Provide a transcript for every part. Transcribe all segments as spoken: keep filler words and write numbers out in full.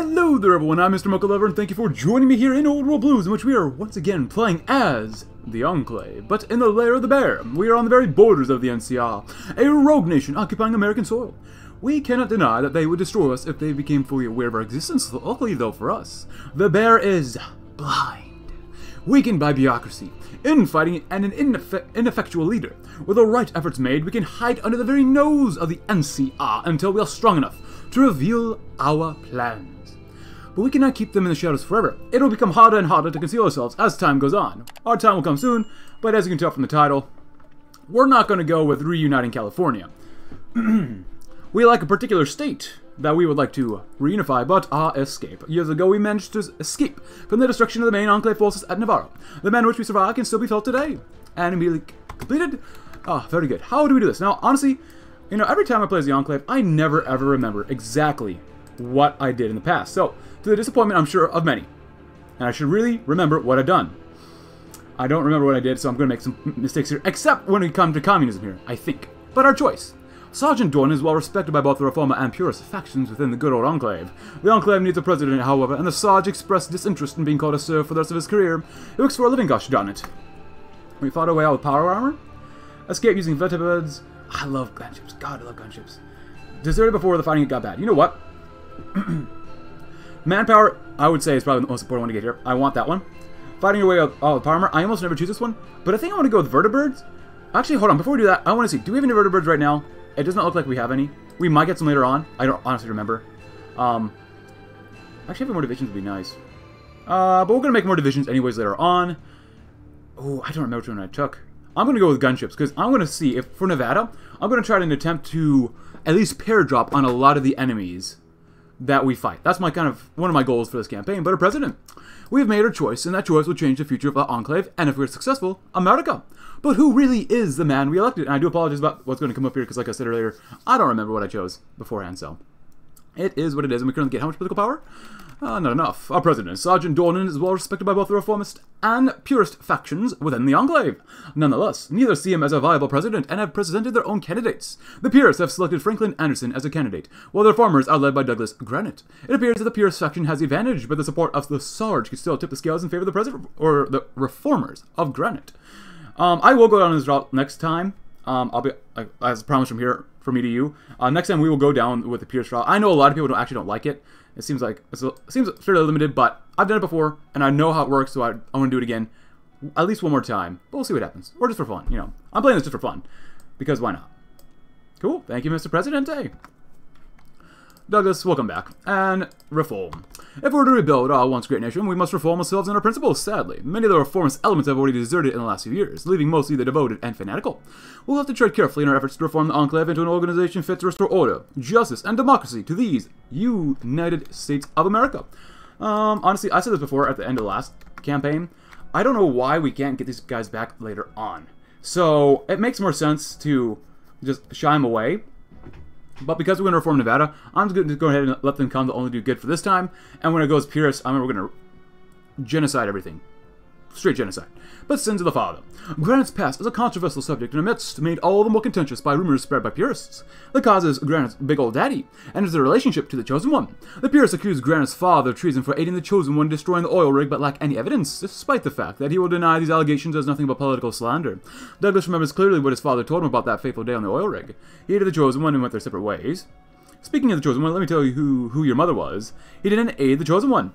Hello there everyone, I'm Mister Mocha Lover, and thank you for joining me here in Old World Blues, in which we are once again playing as the Enclave, but in the lair of the bear. We are on the very borders of the N C R, a rogue nation occupying American soil. We cannot deny that they would destroy us if they became fully aware of our existence. Luckily though for us, the bear is blind, weakened by bureaucracy, infighting, and an ineff ineffectual leader. With the right efforts made, we can hide under the very nose of the N C R until we are strong enough to reveal our plan. But we cannot keep them in the shadows forever. It will become harder and harder to conceal ourselves as time goes on. Our time will come soon, but as you can tell from the title, we're not going to go with reuniting California. We like a particular state that we would like to reunify, but ah, escape. Years ago, we managed to escape from the destruction of the main Enclave forces at Navarro. The manner in which we survived can still be felt today. And immediately completed. Ah, oh, very good. How do we do this? Now, honestly, you know, every time I play as the Enclave, I never ever remember exactly what I did in the past. So, to the disappointment, I'm sure, of many. And I should really remember what I've done. I don't remember what I did, so I'm going to make some mistakes here. Except when we come to communism here, I think. But our choice. Sergeant Dorn is well respected by both the Reformer and Purist factions within the good old Enclave. The Enclave needs a president, however, and the Sarge expressed disinterest in being called to serve for the rest of his career. He works for a living, gosh darn it. We fought our way out with power armor. Escape using vertebrates. I love gunships. God, I love gunships. Deserted before the fighting got bad. You know what? Manpower, I would say, is probably the most important one to get here. I want that one. Fighting your way out all the power armor. I almost never choose this one, but I think I want to go with vertebrates. Actually, hold on. Before we do that, I want to see. Do we have any vertebrates right now? It does not look like we have any. We might get some later on. I don't honestly remember. Um, actually, having more divisions would be nice. Uh, but we're going to make more divisions anyways later on. Oh, I don't remember which one I took. I'm going to go with gunships because I'm going to see if, for Nevada, I'm going to try to attempt to at least pair drop on a lot of the enemies that we fight. That's my kind of one of my goals for this campaign. But our president, we have made our choice, and that choice will change the future of our Enclave, and if we're successful, America. But who really is the man we elected? And I do apologize about what's going to come up here, because like I said earlier, I don't remember what I chose beforehand, so it is what it is. And we currently get how much political power? Uh, not enough. Our president, Sergeant Dornan, is well respected by both the Reformist and Purist factions within the Enclave. Nonetheless, neither see him as a viable president and have presented their own candidates. The Purists have selected Franklin Anderson as a candidate, while the Reformers are led by Douglas Granite. It appears that the Purist faction has the advantage, but the support of the Sarge could still tip the scales in favor of the president or the Reformers of Granite. Um, I will go down this route next time. Um, I'll be, as promised from here, from me to you. Uh, next time we will go down with the Purist route. I know a lot of people don't actually don't like it. It seems like it's a, it seems fairly limited, but I've done it before and I know how it works, so I, I want to do it again, at least one more time. But we'll see what happens, or just for fun, you know. I'm playing this just for fun, because why not? Cool. Thank you, Mister Presidente. Douglas, welcome back. And reform. If we're to rebuild our once great nation, we must reform ourselves and our principles, sadly. Many of the reformist elements have already deserted in the last few years, leaving mostly the devoted and fanatical. We'll have to tread carefully in our efforts to reform the Enclave into an organization fit to restore order, justice, and democracy to these United States of America. Um, honestly, I said this before at the end of the last campaign. I don't know why we can't get these guys back later on. So, it makes more sense to just shy them away. But because we're going to reform Nevada, I'm just going to go ahead and let them come to only do good for this time. And when it goes purist, I mean, we're going to genocide everything. Straight genocide. But sins of the father. Granite's past is a controversial subject and amidst made all the more contentious by rumors spread by purists. The cause is Granite's big old daddy, and is the relationship to the Chosen One. The purists accuse Granite's father of treason for aiding the Chosen One destroying the oil rig, but lack any evidence, despite the fact that he will deny these allegations as nothing but political slander. Douglas remembers clearly what his father told him about that fateful day on the oil rig. He hated the Chosen One and went their separate ways. Speaking of the Chosen One, let me tell you who, who your mother was. He didn't aid the Chosen One.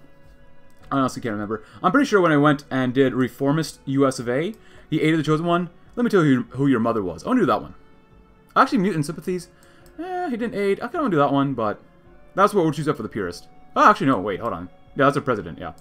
I honestly can't remember. I'm pretty sure when I went and did Reformist U S of A, he aided the Chosen One. Let me tell you who your mother was. I want to do that one. Actually, Mutant Sympathies. Eh, he didn't aid. I kind of want to do that one, but that's what we'll choose up for the Purist. Oh, actually, no. Wait, hold on. Yeah, that's our president, yeah.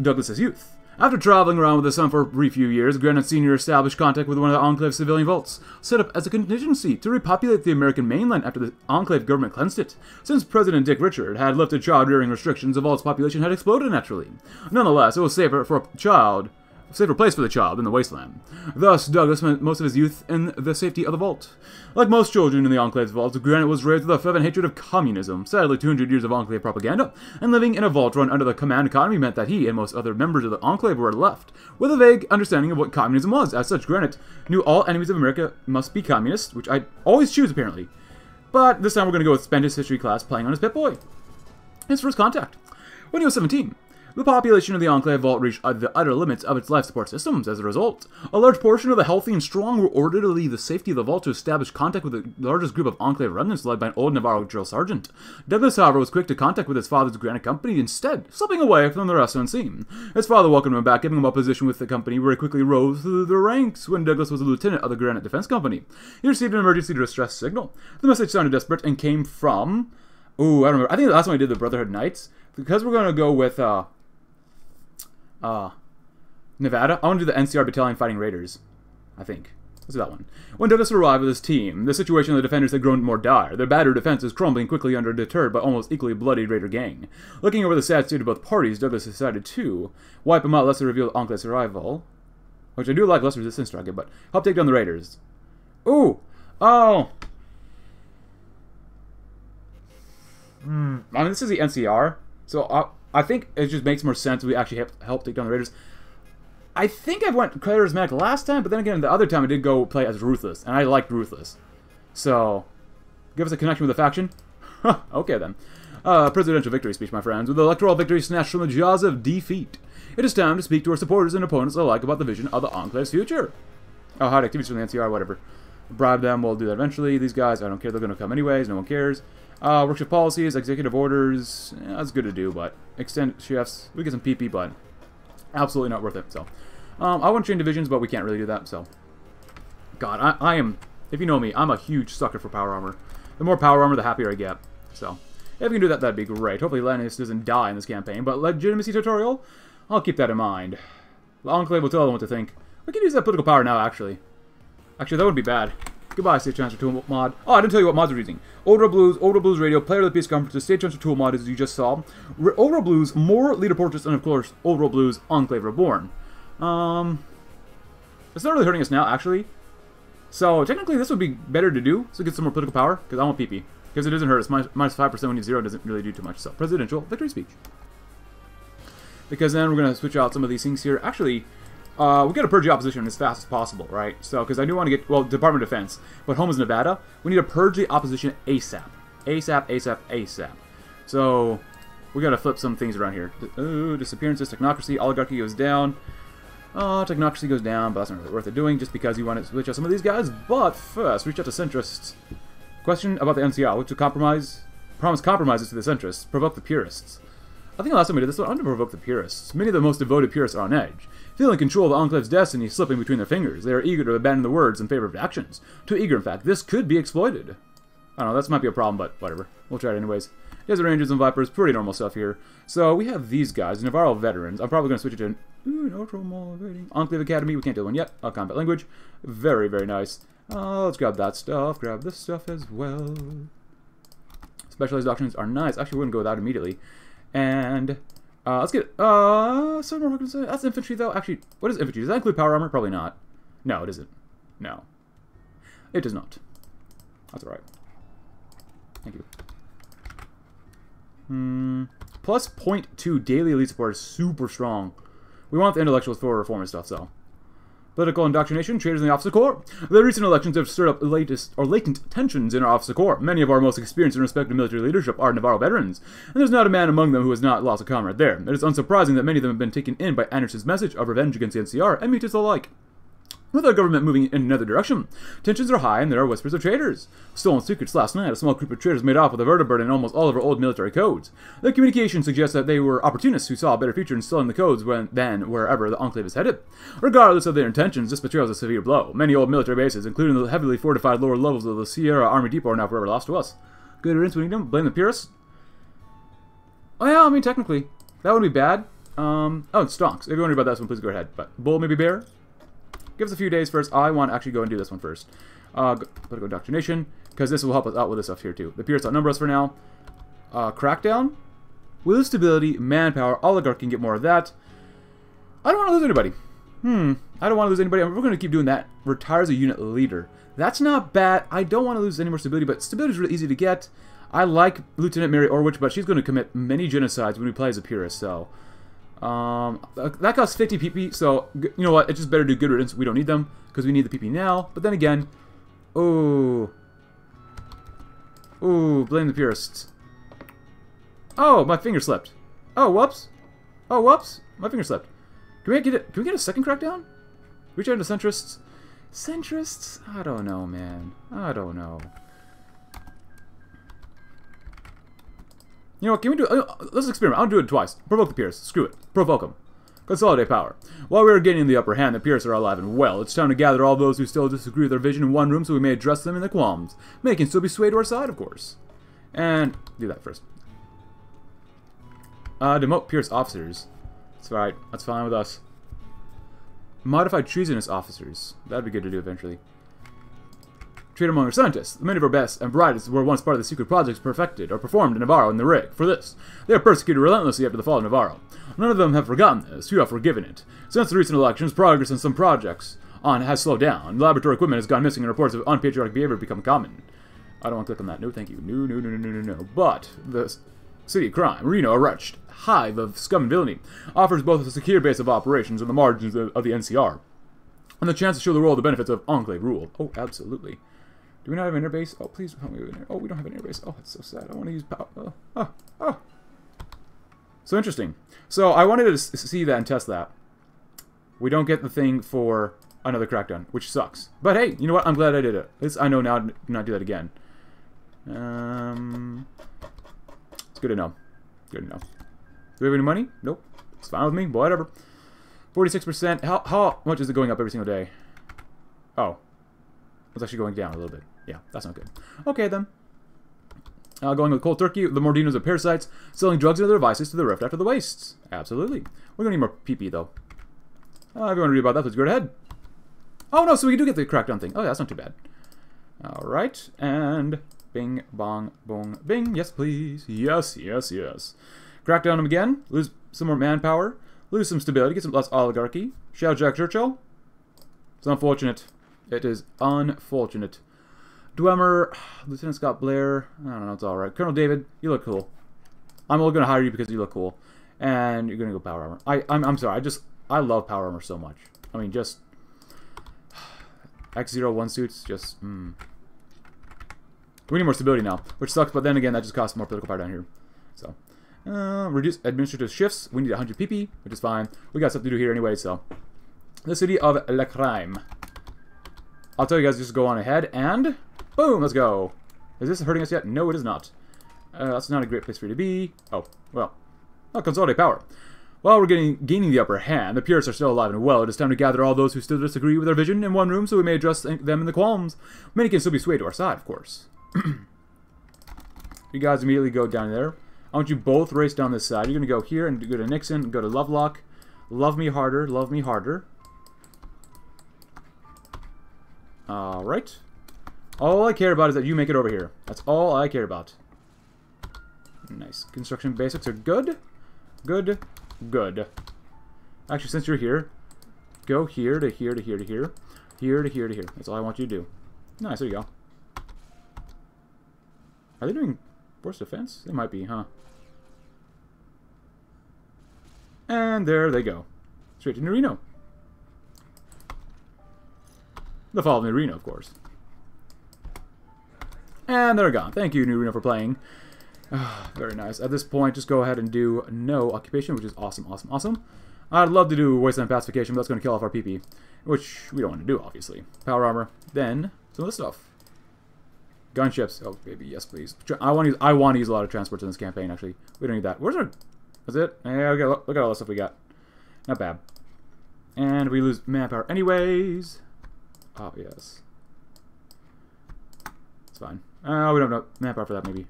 Douglas's youth. After traveling around with his son for a brief few years, Granite Senior established contact with one of the Enclave's civilian vaults, set up as a contingency to repopulate the American mainland after the Enclave government cleansed it. Since President Dick Richard had lifted child-rearing restrictions, the vault's population had exploded naturally. Nonetheless, it was safer for a child, safer place for the child in the wasteland. Thus, Douglas spent most of his youth in the safety of the vault. Like most children in the Enclave's vaults, Granite was raised with a fervent hatred of communism. Sadly, two hundred years of Enclave propaganda, and living in a vault run under the command economy meant that he and most other members of the Enclave were left with a vague understanding of what communism was. As such, Granite knew all enemies of America must be communists, which I always choose apparently. But this time we're going to go with spend his history class playing on his Pip-Boy. His first contact. When he was seventeen, the population of the Enclave Vault reached the utter limits of its life support systems. As a result, a large portion of the healthy and strong were ordered to leave the safety of the Vault to establish contact with the largest group of Enclave remnants led by an old Navarro drill sergeant. Douglas, however, was quick to contact with his father's Granite Company instead, slipping away from the rest unseen. His father welcomed him back, giving him a position with the company where he quickly rose through the ranks when Douglas was a lieutenant of the Granite Defense Company. He received an emergency distress signal. The message sounded desperate and came from... Ooh, I don't remember. I think the last one we did the Brotherhood Knights. Because we're going to go with... Uh, Uh, Nevada? I want to do the N C R Battalion Fighting Raiders, I think. Let's do that one. When Douglas arrived with his team, the situation of the defenders had grown more dire. Their battered defense was crumbling quickly under a deterred but almost equally bloody raider gang. Looking over the sad state of both parties, Douglas decided to wipe them out lest they reveal Enclave's arrival, which I do like less resistance target, but help take down the raiders. Ooh! Oh! Hmm. I mean, this is the N C R, so I'll... I think it just makes more sense we actually help take down the raiders. I think I went charismatic last time, but then again, the other time I did go play as Ruthless, and I liked Ruthless. So, give us a connection with the faction? Okay then. Uh, presidential victory speech, my friends. With the electoral victory snatched from the jaws of defeat, it is time to speak to our supporters and opponents alike about the vision of the Enclave's future. Oh, hide activities from the N C R, whatever. Bribe them, we'll do that eventually. These guys, I don't care, they're gonna come anyways, no one cares. Uh, workshop policies, executive orders, eh, that's good to do, but extend shifts, we get some P P, but absolutely not worth it, so. Um, I want to change divisions, but we can't really do that, so. God, I, I am, if you know me, I'm a huge sucker for power armor. The more power armor, the happier I get, so. If we can do that, that'd be great. Hopefully Lannis doesn't die in this campaign, but legitimacy tutorial, I'll keep that in mind. The Enclave will tell them what to think. We can use that political power now, actually. Actually, that would be bad. Goodbye, State Transfer Tool Mod. Oh, I didn't tell you what mods we're using. Old World Blues, Old World Blues Radio, Player-led Peace Conferences, State Transfer Tool Mod, as you just saw. Old World Blues, More Leader Portraits, and of course, Old World Blues, Enclave Reborn. Um, it's not really hurting us now, actually. So, technically, this would be better to do, so get some more political power, because I want P P. Because it doesn't hurt us. Minus five percent when you zero doesn't really do too much. So, presidential victory speech. Because then we're going to switch out some of these things here. Actually... Uh, we got to purge the opposition as fast as possible, right? So, because I do want to get, well, Department of Defense, but home is Nevada. We need to purge the opposition ASAP. ASAP, ASAP, ASAP. So, we got to flip some things around here. Ooh, disappearances, technocracy, oligarchy goes down. Uh, technocracy goes down, but that's not really worth it doing just because you want to switch out some of these guys. But first, reach out to centrists. Question about the N C R. Look to compromise, promise compromises to the centrists. Provoke the purists. I think last time we did this one, I'm going to provoke the purists. Many of the most devoted purists are on edge. Feeling control of the Enclave's destiny slipping between their fingers, they are eager to abandon the words in favor of actions. Too eager, in fact. This could be exploited. I don't know, this might be a problem, but whatever. We'll try it anyways. Desert Rangers and Vipers, pretty normal stuff here. So, we have these guys, Navarro Veterans. I'm probably going to switch it to an... Ooh, no trauma rating. Enclave Academy, we can't do one yet. Uh, combat language. Very, very nice. Uh, let's grab that stuff, grab this stuff as well. Specialized doctrines are nice. Actually, we wouldn't go with that immediately. And uh, let's get uh some more. That's infantry though. Actually, what is infantry? Does that include power armor? Probably not. No, it isn't. No, it does not. That's all right. Thank you. Hmm. Plus zero point two daily elite support is super strong. We want the intellectuals for reform and stuff, so. Political indoctrination, traitors in the officer corps. The recent elections have stirred up latest or latent tensions in our officer corps. Many of our most experienced and respected military leadership are Navarro veterans, and there's not a man among them who has not lost a comrade there. It is unsurprising that many of them have been taken in by Anderson's message of revenge against the N C R and mutants alike. With our government moving in another direction, tensions are high and there are whispers of traitors. Stolen secrets last night, a small group of traitors made off with a vertebrate in almost all of our old military codes. Their communication suggests that they were opportunists who saw a better future in selling the codes when, than wherever the Enclave is headed. Regardless of their intentions, this betrayal is a severe blow. Many old military bases, including the heavily fortified lower levels of the Sierra Army Depot, are now forever lost to us. Good riddance, Winningham. Blame the purists? Well, I mean, technically, that would be bad. Um, oh, it stonks. If you wonder about this one, please go ahead. But bull, maybe bear? Give us a few days first. I want to actually go and do this one first. Uh, political indoctrination, because this will help us out with this stuff here too. The purists outnumber us for now. Uh, crackdown. We lose stability, manpower, oligarchy can get more of that. I don't want to lose anybody. Hmm. I don't want to lose anybody. We're going to keep doing that. Retires a unit leader. That's not bad. I don't want to lose any more stability, but stability is really easy to get. I like Lieutenant Mary Orwich, but she's going to commit many genocides when we play as a purist, so... Um, that costs fifty P P, so, you know what, it's just better to do good riddance, we don't need them, because we need the P P now, but then again, oh, oh, blame the purists. Oh, my finger slipped. Oh, whoops. Oh, whoops. My finger slipped. Can we get a, can we get a second crackdown? Reach out to centrists. Centrists? I don't know, man. I don't know. You know what? Can we do... Uh, let's experiment. I'll do it twice. Provoke the Pierce. Screw it. Provoke them. Consolidate power. While we are gaining the upper hand, the Pierce are alive and well. It's time to gather all those who still disagree with our vision in one room so we may address them in their qualms. They can still be swayed to our side, of course. And... do that first. Uh, demote Pierce officers. That's right. That's fine with us. Modify treasonous officers. That'd be good to do eventually. Trade among our scientists. Many of our best and brightest were once part of the secret projects perfected or performed in Navarro in the rig. For this, they are persecuted relentlessly after the fall of Navarro. None of them have forgotten this. Few have forgiven it. Since the recent elections, progress in some projects on has slowed down. Laboratory equipment has gone missing and reports of unpatriotic behavior have become common. I don't want to click on that. No, thank you. No, no, no, no, no, no, no. But the city of crime, Reno, a wretched hive of scum and villainy, offers both a secure base of operations and the margins of, of the N C R, and the chance to show the world the benefits of Enclave rule. Oh, absolutely. Do we not have an airbase? Oh, please. Oh, we, oh, we don't have an airbase. Oh, that's so sad. I want to use power. Oh, oh, oh. So interesting. So I wanted to see that and test that. We don't get the thing for another crackdown, which sucks. But hey, you know what? I'm glad I did it. At least I know now to not do that again. Um, it's good to know. Good to know. Do we have any money? Nope. It's fine with me. Whatever. forty-six percent. How, how much is it going up every single day? Oh. It's actually going down a little bit. Yeah, that's not good. Okay, then. Uh, going with cold turkey, the Mordinos are parasites, selling drugs and other vices to the rift after the wastes. Absolutely. We're going to need more P P, though. Uh, if you want to read about that, please go ahead. Oh, no, so we do get the crackdown thing. Oh, yeah, that's not too bad. All right, and bing, bong, bong, bing. Yes, please. Yes, yes, yes. Crackdown him again. Lose some more manpower. Lose some stability. Get some less oligarchy. Shout Jack Churchill. It's unfortunate. It is unfortunate. Dwemer, Lieutenant Scott Blair, I don't know, it's alright. Colonel David, you look cool. I'm only going to hire you because you look cool. And you're going to go power armor. I, I'm, I'm sorry, I just, I love power armor so much. I mean, just, X zero one suits, just, hmm. We need more stability now, which sucks, but then again, that just costs more political power down here. So, uh, reduce administrative shifts. We need one hundred P P, which is fine. We got stuff to do here anyway, so. The city of Le Crime. I'll tell you guys, just go on ahead, and boom, let's go. Is this hurting us yet? No, it is not. Uh, that's not a great place for you to be. Oh, well. Oh, consolidate power. While we're getting, gaining the upper hand, the Purists are still alive and well. It is time to gather all those who still disagree with our vision in one room so we may address them in the qualms. Many can still be swayed to our side, of course. You guys immediately go down there. I want you both race down this side. You're going to go here and go to Nixon, go to Lovelock. Love me harder, love me harder. Alright. All I care about is that you make it over here. That's all I care about. Nice. Construction basics are good. Good. Good. Actually, since you're here, go here to here to here to here. Here to here to here. That's all I want you to do. Nice. There you go. Are they doing force defense? They might be, huh? And there they go. Straight to New Reno. The fall of New Reno, of course. And they're gone. Thank you, New Reno, for playing. Oh, very nice. At this point, just go ahead and do no occupation, which is awesome, awesome, awesome. I'd love to do wasteland pacification, but that's going to kill off our P P, which we don't want to do, obviously. Power armor. Then, some of this stuff. Gunships. Oh, baby, yes, please. I want to use, I want to use a lot of transports in this campaign, actually. We don't need that. Where's our... That's it? Yeah, okay, look, look at all the stuff we got. Not bad. And we lose manpower anyways. Oh, yes. It's fine. Uh, we don't have manpower for that, maybe.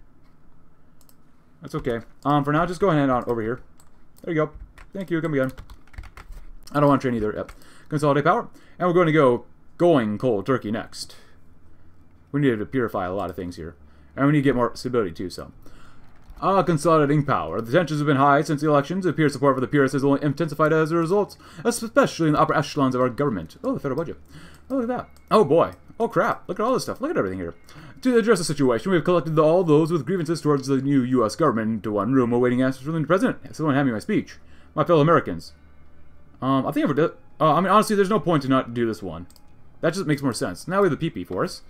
That's okay. Um, for now, just go ahead and on over here. There you go. Thank you. Come again. I don't want to train either. Yep. Consolidate power. And we're going to go going cold turkey next. We need to purify a lot of things here. And we need to get more stability, too, so. Ah, uh, consolidating power. The tensions have been high since the elections. It appears support for the Purists has only intensified as a result, especially in the upper echelons of our government. Oh, the federal budget. Oh, look at that. Oh, boy. Oh, crap. Look at all this stuff. Look at everything here. To address the situation, we have collected all those with grievances towards the new U S government into one room, awaiting answers from the president. Someone hand me my speech. My fellow Americans. Um, I think I've... Uh, I mean, honestly, there's no point to not do this one. That just makes more sense. Now we have the P P for us.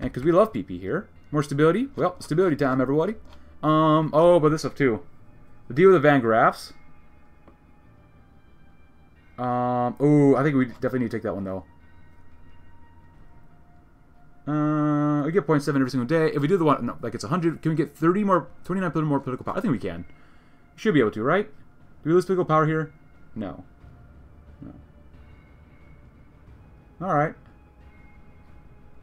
And because we love P P here. More stability. Well, stability time, everybody. Um, oh, but this stuff too. The deal with the Van Graffs. Um, oh, I think we definitely need to take that one though. Uh, we get zero point seven every single day. If we do the one, no, like it's one hundred, can we get thirty more, twenty-nine more political power? I think we can. We should be able to, right? Do we lose political power here? No. No. Alright.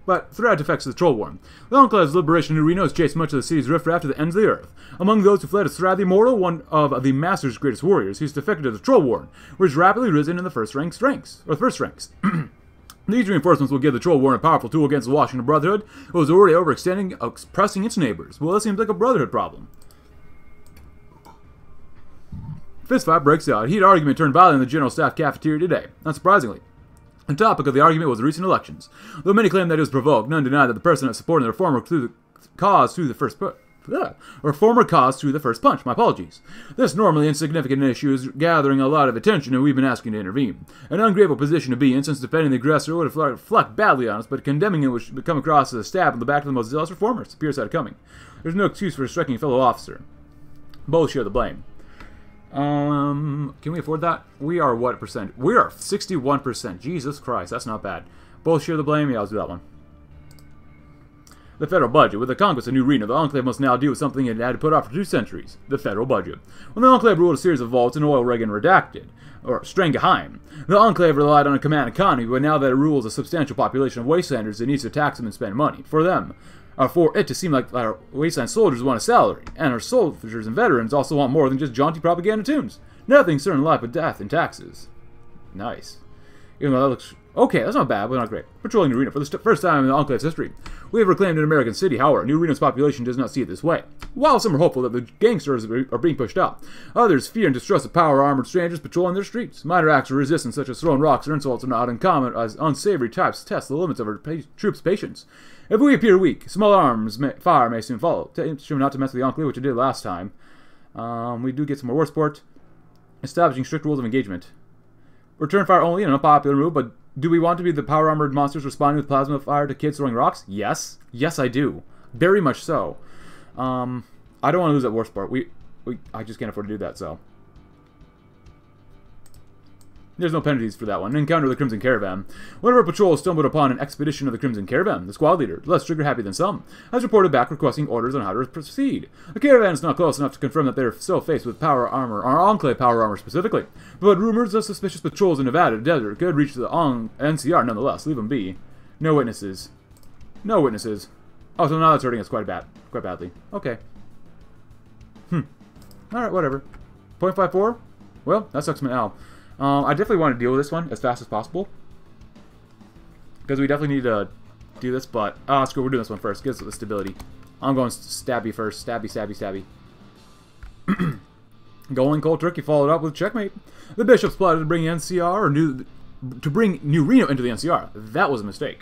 But throughout effects of the Troll Warren, the Enclave's liberation in Reno has chased much of the city's riffraff to the ends of the earth. Among those who fled is Thrand the Immortal, one of the Master's greatest warriors, who's defected to the Troll Warren, which has rapidly risen in the first ranks, ranks or the first ranks. These reinforcements will give the Troll Warren a powerful tool against the Washington Brotherhood, who is already overextending, oppressing its neighbors. Well, that seems like a Brotherhood problem. Fistfight breaks out. A heated argument turned violent in the General Staff cafeteria today. Unsurprisingly, the topic of the argument was the recent elections. Though many claimed that it was provoked, none denied that the person that supported the reformer through the cause through the first put. Ugh. Reformer cause through the first punch. My apologies. This normally insignificant issue is gathering a lot of attention, and we've been asking to intervene. An ungrateful position to be in, since defending the aggressor would reflect badly on us, but condemning it would come across as a stab in the back of the most zealous reformers. It appears out of coming. There's no excuse for striking a fellow officer. Both share the blame. Um, can we afford that? We are what percent? We are sixty-one percent. Jesus Christ, that's not bad. Both share the blame. Yeah, let's do that one. The federal budget. With the conquest of New Reno, the Enclave must now deal with something it had to put off for two centuries. The federal budget. When the Enclave ruled a series of vaults in oil rig and redacted, or Strangeheim, the Enclave relied on a command economy, but now that it rules a substantial population of wastelanders, it needs to tax them and spend money. For them, uh, for it to seem like our wasteland soldiers want a salary, and our soldiers and veterans also want more than just jaunty propaganda tunes. Nothing certain life but death and taxes. Nice. Even though that looks... Okay, that's not bad, but not great. Patrolling New Reno. For the st first time in the Enclave's history, we have reclaimed an American city. However, New Reno's population does not see it this way. While some are hopeful that the gangsters are being pushed out, others fear and distrust the power-armored strangers patrolling their streets. Minor acts of resistance, such as throwing rocks or insults, are not uncommon, as unsavory types test the limits of our pa troops' patience. If we appear weak, small arms may fire may soon follow. T sure not to mess with the Enclave, which I did last time. Um, we do get some more war support. Establishing strict rules of engagement. Return fire only, an unpopular move, but do we want to be the power-armored monsters responding with plasma fire to kids throwing rocks? Yes. Yes, I do. Very much so. Um, I don't want to lose that war sport. We, we, I just can't afford to do that, so. There's no penalties for that one. Encounter the Crimson Caravan. One of our patrols stumbled upon an expedition of the Crimson Caravan. The squad leader, less trigger-happy than some, has reported back requesting orders on how to proceed. The caravan is not close enough to confirm that they are still faced with power armor, or Enclave power armor specifically, but rumors of suspicious patrols in Nevada desert could reach the N C R nonetheless. Leave them be. No witnesses. No witnesses. Oh, so now that's hurting us quite bad. Quite badly. Okay. Hmm. Alright, whatever. zero point five four? Well, that sucks, man. Ow. Um, I definitely want to deal with this one as fast as possible, because we definitely need to do this, but... Ah, uh, screw it, we're doing this one first. Gives it the stability. I'm going stabby first. Stabby, stabby, stabby. Going cold turkey followed up with checkmate. The bishops plotted to bring N C R or new... to bring New Reno into the N C R. That was a mistake.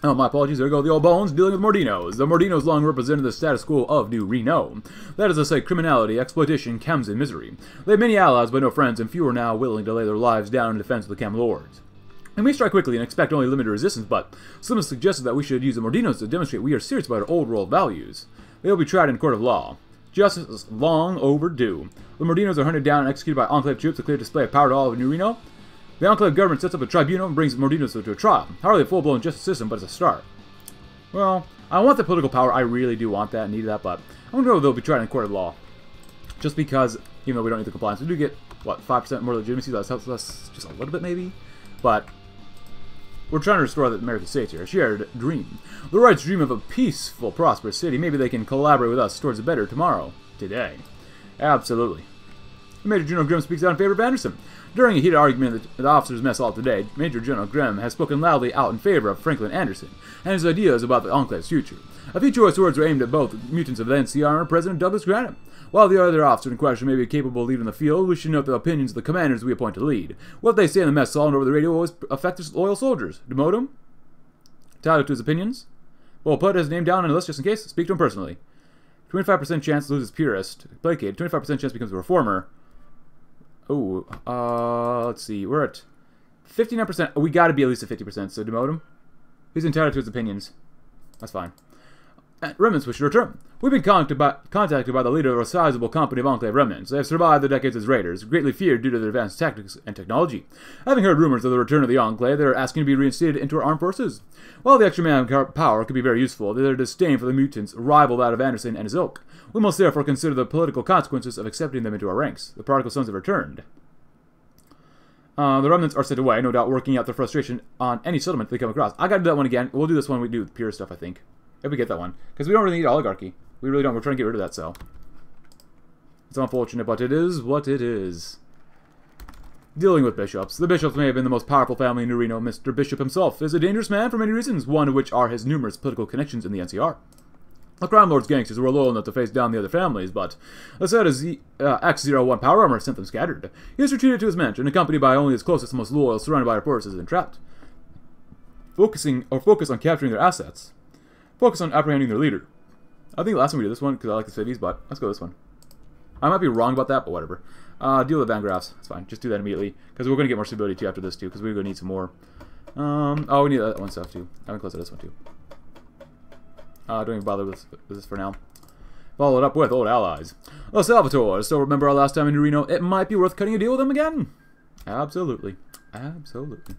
Oh, my apologies. There go the old bones, dealing with Mordinos. The Mordinos long represented the status quo of New Reno. That is to say, criminality, exploitation, chems, and misery. They had many allies but no friends, and few are now willing to lay their lives down in defense of the Chem Lords. And we strike quickly and expect only limited resistance, but some have suggested that we should use the Mordinos to demonstrate we are serious about our old world values. They will be tried in a court of law. Justice is long overdue. The Mordinos are hunted down and executed by Enclave troops, a clear display of power to all of New Reno. The Enclave government sets up a tribunal and brings Mordinos to a trial. Hardly a full-blown justice system, but it's a start. Well, I want the political power. I really do want that and need that, but I'm going to go with they'll be tried in a court of law. Just because, even though we don't need the compliance, we do get, what, five percent more legitimacy. That helps us just a little bit, maybe? But we're trying to restore the American states here. A shared dream. The Wrights dream of a peaceful, prosperous city. Maybe they can collaborate with us towards a better tomorrow. Today. Absolutely. Major General Grimm speaks out in favor of Anderson. During a heated argument at the officers' mess hall today, Major General Grimm has spoken loudly out in favor of Franklin Anderson and his ideas about the Enclave's future. A few choice words were aimed at both mutants of the N C R and President Douglas Granite. While the other officer in question may be capable of leading the field, we should note the opinions of the commanders we appoint to lead. What they say in the mess hall and over the radio always affect the loyal soldiers. Demote him? Tied to his opinions? Well, put his name down on a list just in case. Speak to him personally. twenty-five percent chance loses purist. Placate. twenty-five percent chance becomes a reformer. Oh, uh, let's see. We're at fifty-nine percent. We gotta be at least at fifty percent, so demote him. He's entitled to his opinions. That's fine. At remnants wish to return. We've been contacted by, contacted by the leader of a sizable company of Enclave remnants. They have survived the decades as raiders, greatly feared due to their advanced tactics and technology. Having heard rumors of the return of the Enclave, they are asking to be reinstated into our armed forces. While the extra manpower could be very useful, their disdain for the mutants rival that of Anderson and his ilk. We must therefore consider the political consequences of accepting them into our ranks. The prodigal sons have returned. Uh, the remnants are sent away, no doubt working out their frustration on any settlement they come across. I gotta do that one again. We'll do this one we do with pure stuff, I think. If we get that one. Because we don't really need oligarchy. We really don't. We're trying to get rid of that cell. It's unfortunate, but it is what it is. Dealing with bishops. The bishops may have been the most powerful family in New Reno. Mister Bishop himself is a dangerous man for many reasons, one of which are his numerous political connections in the N C R. The crime lord's gangsters were loyal enough to face down the other families, but as sad as uh, X zero one power armor sent them scattered. He was retreated to his mansion, accompanied by only his closest and most loyal, surrounded by forces and trapped. Focusing or focus on capturing their assets. Focus on apprehending their leader. I think last time we did this one, because I like the civvies, but let's go this one. I might be wrong about that, but whatever. Uh, deal with Van Graffs. That's fine. Just do that immediately, because we're going to get more stability, too, after this, too, because we're going to need some more. Um, oh, we need that one stuff, too. I'm going to close to this one, too. Uh, don't even bother with, with this for now. Followed up with old allies. Oh, Salvatore. Still remember our last time in Reno? It might be worth cutting a deal with them again. Absolutely. Absolutely.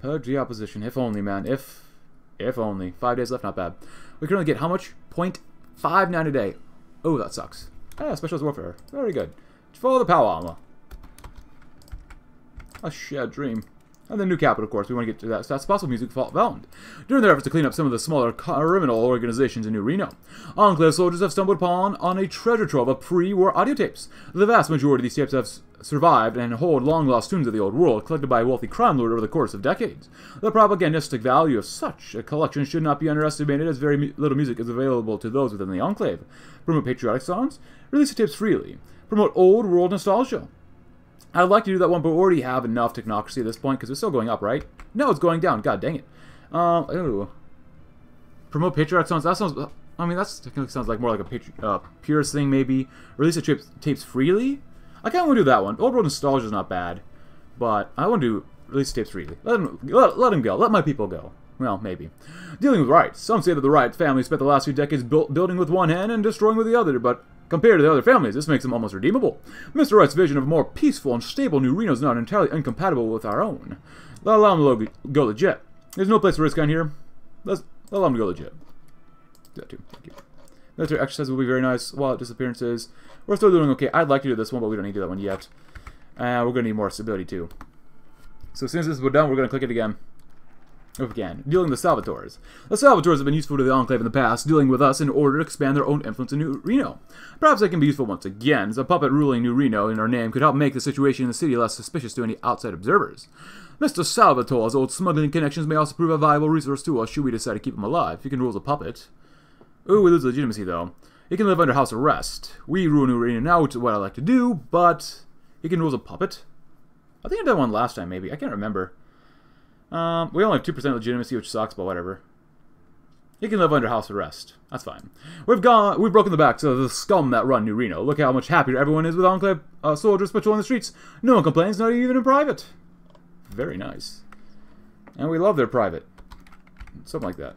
Purge the opposition. If only, man. If... If only. Five days left, not bad. We can only get how much? zero point five nine a day. Oh, that sucks. Ah, specialist warfare. Very good. Follow the power armor. A shared dream. And the new capital, of course. We want to get to that as fast as possible. Music Fault Bound. During their efforts to clean up some of the smaller criminal organizations in New Reno, Enclave soldiers have stumbled upon on a treasure trove of pre-war audio tapes. The vast majority of these tapes have survived and hold long-lost tunes of the old world collected by a wealthy crime lord over the course of decades. The propagandistic value of such a collection should not be underestimated, as very mu little music is available to those within the Enclave. Promote patriotic songs. Release the tapes freely. Promote old world nostalgia. I'd like to do that one, but we already have enough technocracy at this point, because it's still going up, right? No, it's going down. God dang it. Um, ooh. Promote patriotic songs. That sounds... I mean, that technically sounds like more like a patri uh, purist thing, maybe. Release the tapes, tapes freely? I kind of want to do that one. Old World Nostalgia is not bad, but I want to do release tapes freely. Let him, let, let him go. Let my people go. Well, maybe. Dealing with Wright. Some say that the Wright family spent the last few decades build, building with one hand and destroying with the other, but compared to the other families, this makes them almost redeemable. Mister Wright's vision of a more peaceful and stable New Reno is not entirely incompatible with our own. Let allow him to go legit. There's no place to risk on here. Let's let allow him to go legit. Do that too. Thank you. Military exercise will be very nice. Wallet disappearances. We're still doing okay. I'd like to do this one, but we don't need to do that one yet. Uh, we're going to need more stability, too. So as soon as this is done, we're going to click it again. If we can. Dealing with the Salvatores. The Salvatores have been useful to the Enclave in the past, dealing with us in order to expand their own influence in New Reno. Perhaps they can be useful once again, as a puppet ruling New Reno in our name could help make the situation in the city less suspicious to any outside observers. Mister Salvatore's old smuggling connections may also prove a viable resource to us should we decide to keep him alive. He can rule as a puppet. Ooh, we lose legitimacy, though. He can live under house arrest. We rule New Reno now, which is what I like to do, but he can rule as a puppet. I think I did one last time, maybe. I can't remember. Um, we only have two percent legitimacy, which sucks, but whatever. He can live under house arrest. That's fine. We've gone, we've broken the backs of the scum that run New Reno. Look how much happier everyone is with Enclave uh, soldiers patrolling the streets. No one complains, not even in private. Very nice. And we love their private. Something like that.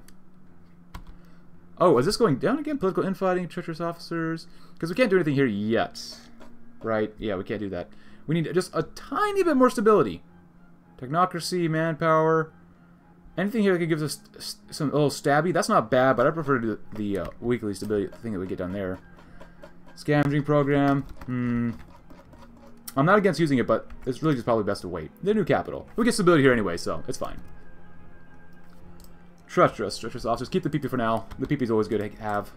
Oh, is this going down again? Political infighting, treacherous officers. Because we can't do anything here yet. Right? Yeah, we can't do that. We need just a tiny bit more stability. Technocracy, manpower. Anything here that gives us some little stabby. That's not bad, but I prefer to do the uh, weekly stability thing that we get down there. Scavenging program. Hmm. I'm not against using it, but it's really just probably best to wait. The new capital. We get stability here anyway, so it's fine. Treacherous, treacherous officers. Keep the P P for now. The P P is always good to have.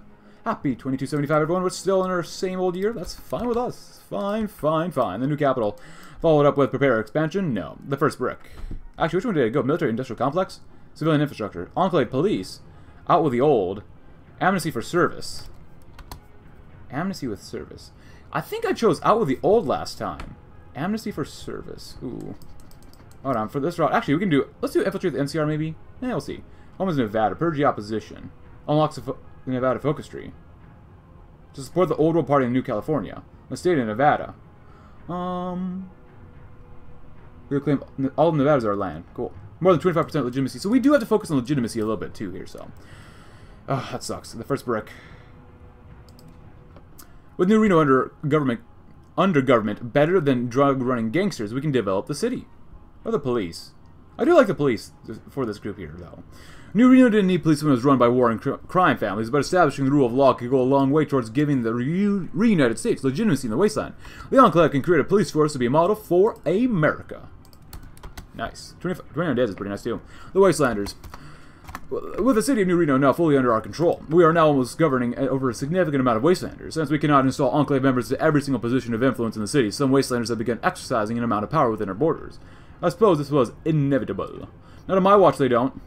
Happy twenty-two seventy-five, everyone. We're still in our same old year. That's fine with us. Fine, fine, fine. The new capital. Followed up with prepare expansion. No. The first brick. Actually, which one did I go? Military industrial complex? Civilian infrastructure. Enclave police. Out with the old. Amnesty for service. Amnesty with service. I think I chose out with the old last time. Amnesty for service. Ooh. Hold on. For this route. Actually, we can do... Let's do infiltrate the N C R, maybe. Yeah, we'll see. Home is Nevada. Purge the opposition. Unlocks the Nevada focus tree. To support the Old World Party in New California. The state of Nevada. Um, we claim all of Nevada's our land. Cool. More than twenty-five percent legitimacy. So we do have to focus on legitimacy a little bit too here. So Oh, that sucks. The first brick. With New Reno under government, under government better than drug-running gangsters, we can develop the city. Or the police. I do like the police for this group here, though. New Reno didn't need police when it was run by war and cr crime families, but establishing the rule of law could go a long way towards giving the re reunited states legitimacy in the wasteland. The Enclave can create a police force to be a model for America. Nice. twenty-nine days is pretty nice, too. The Wastelanders. With the city of New Reno now fully under our control, we are now almost governing over a significant amount of Wastelanders. Since we cannot install Enclave members to every single position of influence in the city, some Wastelanders have begun exercising an amount of power within our borders. I suppose this was inevitable. Not on my watch, they don't.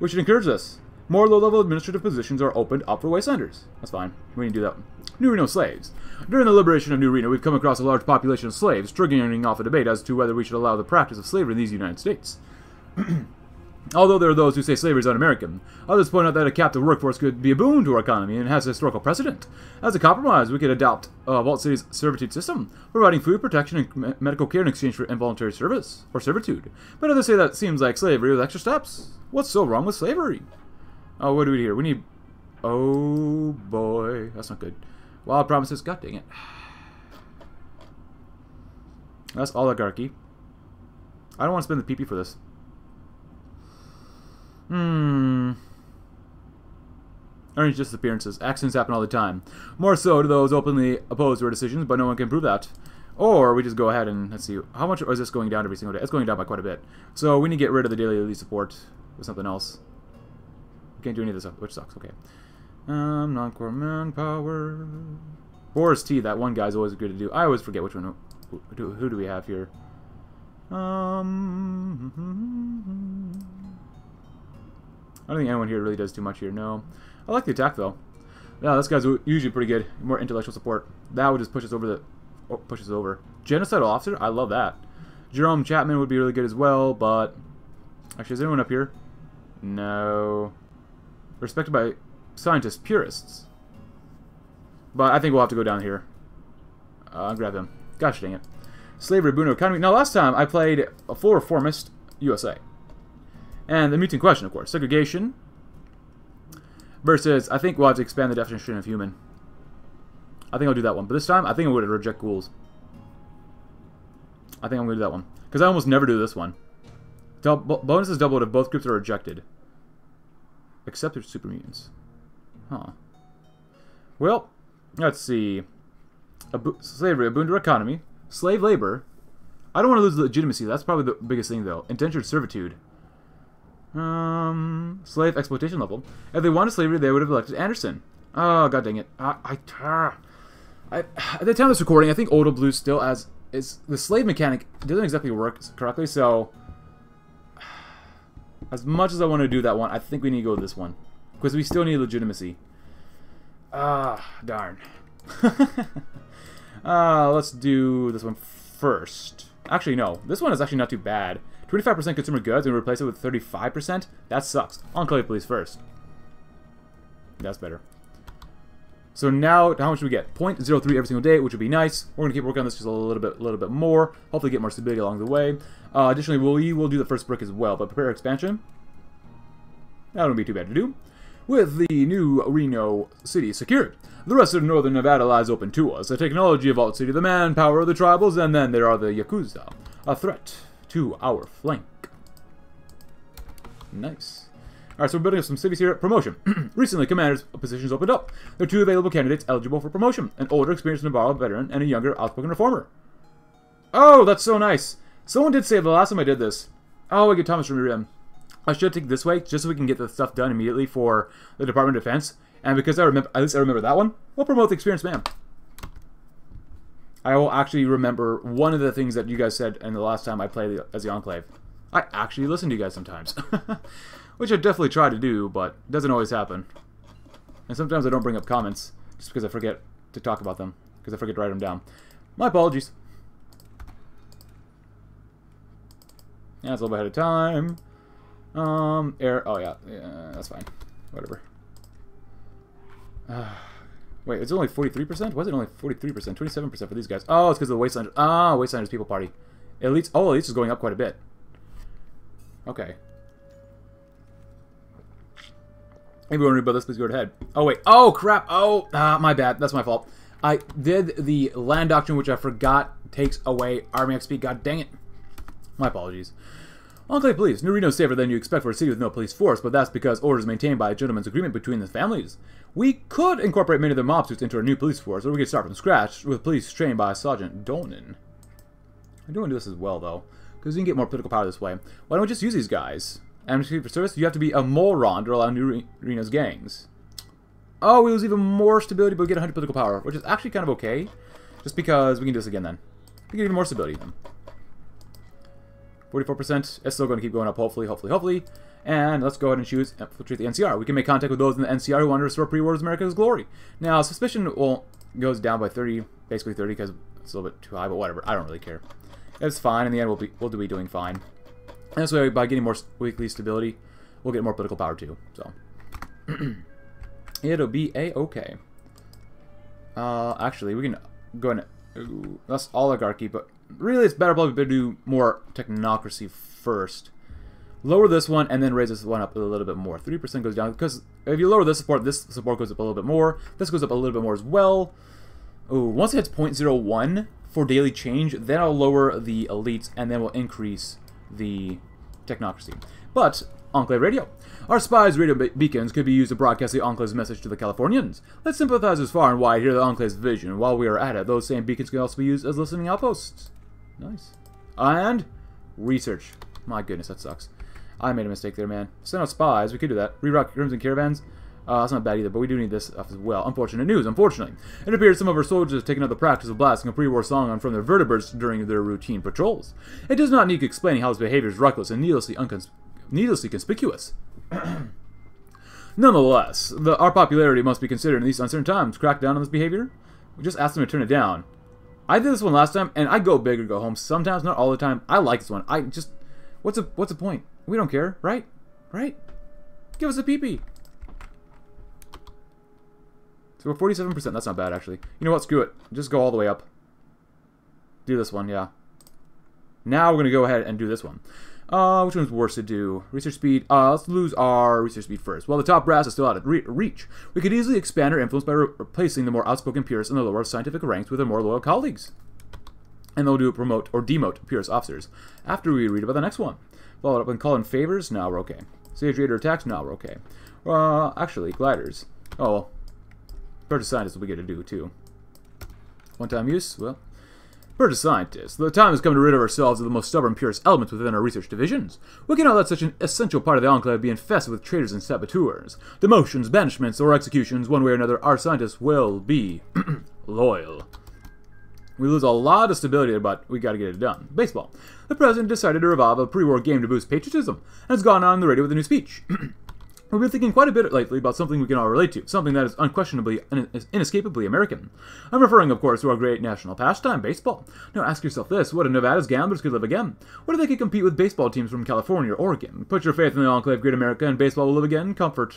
We should encourage this. More low-level administrative positions are opened up for Wastelanders. That's fine. We need to do that. New Reno slaves. During the liberation of New Reno, we've come across a large population of slaves, triggering off a debate as to whether we should allow the practice of slavery in these United States. Although there are those who say slavery is un-American, others point out that a captive workforce could be a boon to our economy and has a historical precedent. As a compromise, we could adopt uh, Vault City's servitude system, providing food, protection, and medical care in exchange for involuntary service or servitude. But others say that seems like slavery with extra steps. What's so wrong with slavery? Oh, what do we do here? We need... Oh, boy. That's not good. Wild promises. God dang it. That's oligarchy. I don't want to spend the P P for this. Hmm. Earnings disappearances. Accidents happen all the time. More so to those openly opposed to our decisions, but no one can prove that. Or we just go ahead and, let's see, how much is this going down every single day? It's going down by quite a bit. So we need to get rid of the daily elite support with something else. We can't do any of this, which sucks. Okay. Um, non-core manpower. Boris T, that one guy's always good to do. I always forget which one. Who, who do we have here? Um... I don't think anyone here really does too much here, no. I like the attack, though. Yeah, this guy's usually pretty good. More intellectual support. That would just push us over the... Oh, push us over. Genocidal officer? I love that. Jerome Chapman would be really good as well, but... Actually, is anyone up here? No. Respected by scientists, purists. But I think we'll have to go down here. Uh, I'll grab them. Gosh dang it. Slavery, Bruno Economy. Now, last time I played a full reformist U S A. And the mutant question, of course. Segregation versus, I think we'll have to expand the definition of human. I think I'll do that one. But this time, I think I'm going to reject ghouls. I think I'm going to do that one. Because I almost never do this one. Double, bonuses doubled if both groups are rejected. Except there's super mutants. Huh. Well, let's see. A bo slavery, a boon to economy. Slave labor. I don't want to lose legitimacy. That's probably the biggest thing, though. Indentured servitude. Um, slave exploitation level. If they wanted slavery, they would have elected Anderson. Oh, god dang it. I, I, I at the time of this recording, I think Old World Blues still has, is, the slave mechanic doesn't exactly work correctly, so, as much as I want to do that one, I think we need to go with this one. Because we still need legitimacy. Ah, darn. uh, let's do this one first. Actually, no. This one is actually not too bad. twenty-five percent consumer goods and replace it with thirty-five percent? That sucks. Enclave police first. That's better. So now, how much do we get? zero point zero three every single day, which would be nice. We're going to keep working on this just a little bit, little bit more. Hopefully get more stability along the way. Uh, additionally, we will do the first brick as well, but prepare expansion. That wouldn't be too bad to do. With the new Reno city secured, the rest of northern Nevada lies open to us. The technology of Vault City, the manpower of the tribals, and then there are the Yakuza. A threat to our flank. Nice. Alright, so we're building up some cities here. Promotion. Recently, commander's positions opened up. There are two available candidates eligible for promotion. An older, experienced Navarro veteran, and a younger, outspoken reformer. Oh, that's so nice. Someone did say the last time I did this. Oh, I get Thomas from Miriam. I should take this way, just so we can get the stuff done immediately for the Department of Defense. And because I remember, at least I remember that one, we'll promote the experienced man. I will actually remember one of the things that you guys said in the last time I played as the Enclave. I actually listen to you guys sometimes. Which I definitely try to do, but it doesn't always happen. And sometimes I don't bring up comments, just because I forget to talk about them. Because I forget to write them down. My apologies. Yeah, it's a little bit ahead of time. Um, air, oh yeah, yeah, that's fine. Whatever. Uh, wait, it's only forty-three percent? Why is it only forty-three percent? twenty-seven percent for these guys. Oh, it's because of the Wastelanders. Ah, oh, Wastelanders People Party. Elites, oh, Elites is going up quite a bit. Okay. If you want to read about this, please go ahead. Oh, wait. Oh, crap. Oh, ah, my bad. That's my fault. I did the land doctrine, which I forgot takes away Army X P. God dang it. My apologies. Enclave Police. New Reno is safer than you expect for a city with no police force, but that's because orders maintained by a gentleman's agreement between the families. We could incorporate many of their mob suits into our new police force, or we could start from scratch with police trained by Sergeant Dornan. I do want to do this as well, though, because you can get more political power this way. Why don't we just use these guys? Amnesty for service? You have to be a moron to allow New Re Reno's gangs. Oh, we lose even more stability, but we get one hundred political power, which is actually kind of okay, just because we can do this again then. We get even more stability then. forty-four percent. It's still going to keep going up, hopefully, hopefully, hopefully. And let's go ahead and choose infiltrate the N C R. We can make contact with those in the N C R who want to restore pre-war America's glory. Now, suspicion will goes down by thirty, basically thirty, because it's a little bit too high, but whatever. I don't really care. It's fine. In the end, we'll be we'll be doing fine. And this way, by getting more weekly stability, we'll get more political power too. So it'll be a okay. Uh, actually, we can go in. Ooh, that's oligarchy, but really, it's better probably to do more technocracy first. Lower this one and then raise this one up a little bit more. three percent goes down because if you lower this support, this support goes up a little bit more. This goes up a little bit more as well. Ooh, once it hits zero point zero one for daily change, then I'll lower the elites and then we'll increase the technocracy. But Enclave Radio. Our spies' radio be beacons could be used to broadcast the Enclave's message to the Californians. Let's sympathize as far and wide here the Enclave's vision. While we are at it, those same beacons can also be used as listening outposts. Nice. And research. My goodness, that sucks. I made a mistake there, man. Send out spies. We could do that. Reroute Crimson Caravans. Uh, that's not bad either, but we do need this stuff as well. Unfortunate news, unfortunately. It appears some of our soldiers have taken up the practice of blasting a pre-war song on from their vertebrates during their routine patrols. It does not need explaining how this behavior is reckless and needlessly, uncons needlessly conspicuous. Nonetheless, the, our popularity must be considered in these uncertain times. Crack down on this behavior? We just asked them to turn it down. I did this one last time, and I go big or go home. Sometimes, not all the time. I like this one. I just... What's a, what's the point? We don't care, right? Right? Give us a pee-pee. So we're forty-seven percent. That's not bad, actually. You know what? Screw it. Just go all the way up. Do this one, yeah. Now we're going to go ahead and do this one. Uh, which one's worse to do? Research speed. Uh, let's lose our research speed first. Well, the top brass is still out of re reach. We could easily expand our influence by re replacing the more outspoken purists in the lower scientific ranks with their more loyal colleagues. And they'll do promote or demote purist officers after we read about the next one. Follow it up and call in favors. Now we're okay. Sage Raider attacks. Now we're okay. Uh, actually, gliders. Oh, well. Purchase scientists will be good to do, too. One-time use? Well, purchase scientists. The time has come to rid of ourselves of the most stubborn purist elements within our research divisions. We cannot let such an essential part of the Enclave be infested with traitors and saboteurs. Demotions, banishments, or executions, one way or another, our scientists will be loyal. We lose a lot of stability, but we gotta get it done. Baseball. The president decided to revive a pre-war game to boost patriotism, and has gone on the radio with a new speech. We've been thinking quite a bit lately about something we can all relate to, something that is unquestionably and in inescapably American. I'm referring, of course, to our great national pastime, baseball. Now ask yourself this, what if Nevada's gamblers could live again? What if they could compete with baseball teams from California or Oregon? Put your faith in the Enclave Great America and baseball will live again. Comfort,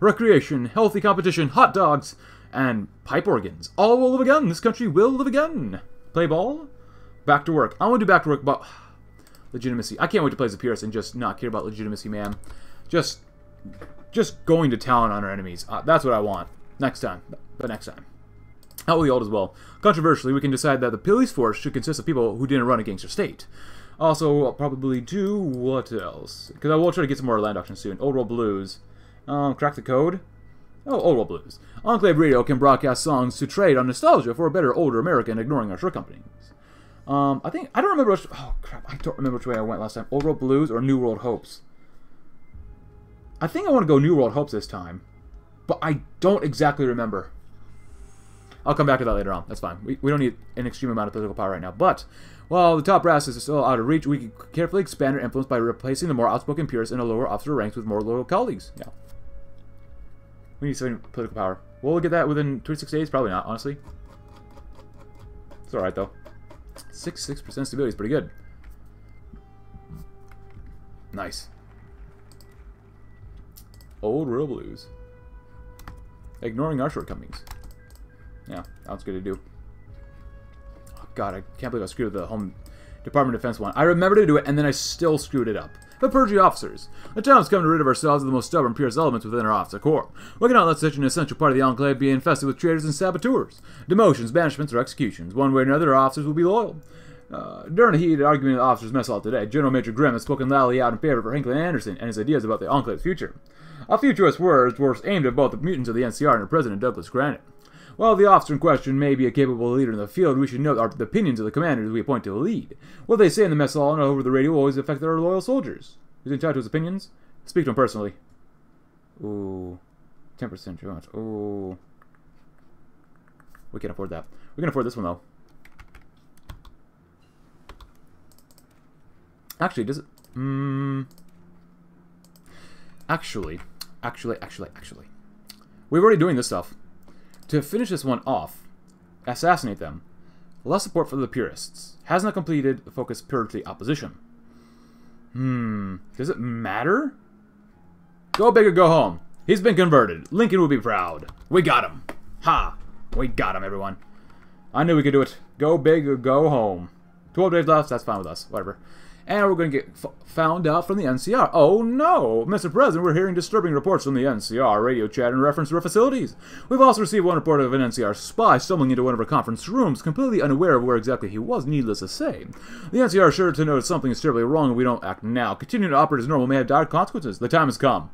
recreation, healthy competition, hot dogs, and pipe organs. All will live again. This country will live again. Play ball? Back to work. I want to do back to work, but... legitimacy. I can't wait to play as a Pierce and just not care about legitimacy, man. Just... Just going to town on our enemies. Uh, that's what I want. Next time. But next time. Out with the old as well. Controversially, we can decide that the police force should consist of people who didn't run against your state. Also, I'll probably do... What else? Because I will try to get some more land doctrine soon. Old World Blues. Um, crack the code. Oh, Old World Blues. Enclave Radio can broadcast songs to trade on nostalgia for a better, older American, ignoring our short companies. Um, I think... I don't remember which... Oh, crap. I don't remember which way I went last time. Old World Blues or New World Hopes. I think I want to go New World Hopes this time, but I don't exactly remember. I'll come back to that later on. That's fine. We, we don't need an extreme amount of political power right now, but while the top brass is still out of reach, we can carefully expand our influence by replacing the more outspoken purists in the lower officer ranks with more loyal colleagues. Yeah. We need some political power. Will we get that within twenty-six days? Probably not, honestly. It's alright, though. sixty-six percent stability is pretty good. Nice. Old World Blues. Ignoring our shortcomings. Yeah, that's good to do. Oh, God, I can't believe I screwed the Home Department of Defense one. I remembered to do it, and then I still screwed it up. but perjury officers. The town has come to rid of ourselves of the most stubborn, fierce elements within our officer corps. We cannot let such an essential part of the Enclave be infested with traitors and saboteurs. Demotions, banishments, or executions. One way or another, our officers will be loyal. Uh, during a heated argument at the officers' mess hall today, General Major Grimm has spoken loudly out in favor of Franklin Anderson and his ideas about the Enclave's future. A few choice words were aimed at both the mutants of the N C R and the President Douglas Granite. While the officer in question may be a capable leader in the field, we should note our, the opinions of the commanders we appoint to lead. What they say in the mess hall and over the radio will always affect our loyal soldiers. Who's entitled to his opinions? Speak to him personally. Ooh. ten percent chance. Ooh. We can't afford that. We can afford this one, though. Actually, does it... Hmm... Um, actually. Actually, actually, actually. We're already doing this stuff. To finish this one off, assassinate them. Less support for the purists. Has not completed the focus purely opposition. Hmm. Does it matter? Go big or go home. He's been converted. Lincoln will be proud. We got him. Ha! We got him, everyone. I knew we could do it. Go big or go home. twelve days left. That's fine with us. Whatever. And we're going to get f found out from the N C R. Oh no! Mister President, we're hearing disturbing reports from the N C R radio chat in reference to our facilities. We've also received one report of an N C R spy stumbling into one of our conference rooms, completely unaware of where exactly he was, needless to say. The N C R is sure to notice something is terribly wrong if we don't act now. Continuing to operate as normal may have dire consequences. The time has come.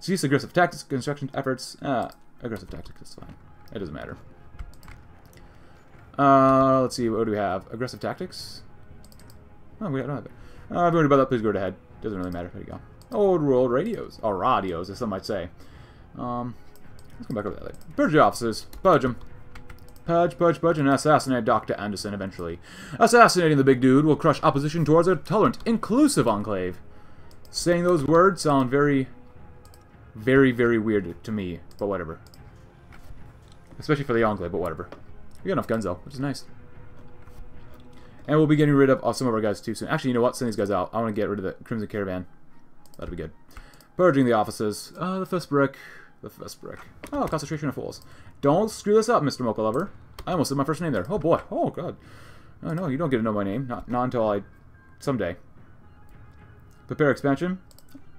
Cease aggressive tactics, construction efforts. Uh, aggressive tactics is fine. It doesn't matter. Uh, let's see, what do we have? Aggressive tactics? Oh, we don't have it. Uh, if you worried about that, please go right ahead. Doesn't really matter. There you go. Old World Radios. Or Radios, as some might say. Um, let's come back over that later. Purge officers. Purge them. Purge, purge, purge, and assassinate Doctor Anderson eventually. Assassinating the big dude will crush opposition towards a tolerant, inclusive Enclave. Saying those words sound very, very, very weird to me, but whatever. Especially for the Enclave, but whatever. We got enough guns, though, which is nice. And we'll be getting rid of some of our guys too soon. Actually, you know what? Send these guys out. I want to get rid of the Crimson Caravan. That'll be good. Purging the offices. Uh, the first brick. The first brick. Oh, Concentration of Fools. Don't screw this up, Mister Mocha Lover. I almost said my first name there. Oh, boy. Oh, God. Oh, no. You don't get to know my name. Not, not until I... someday. Prepare expansion?